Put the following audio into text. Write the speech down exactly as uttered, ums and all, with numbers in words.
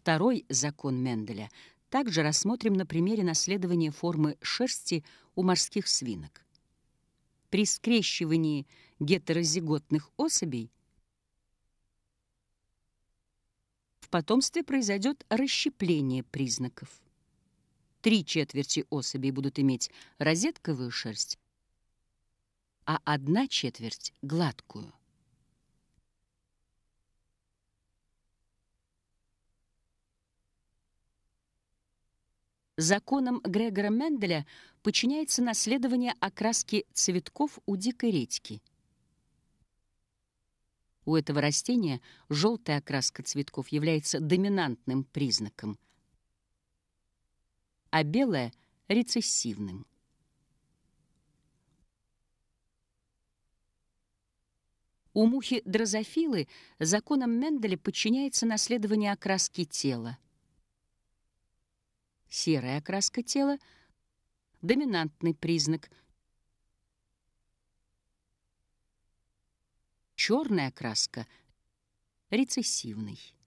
Второй закон Менделя также рассмотрим на примере наследования формы шерсти у морских свинок. При скрещивании гетерозиготных особей в потомстве произойдет расщепление признаков. Три четверти особей будут иметь розетковую шерсть, а одна четверть — гладкую. Законам Грегора Менделя подчиняется наследование окраски цветков у дикой редьки. У этого растения желтая окраска цветков является доминантным признаком, а белая — рецессивным. У мухи дрозофилы законам Менделя подчиняется наследование окраски тела. Серая окраска тела — доминантный признак. Черная окраска — рецессивный.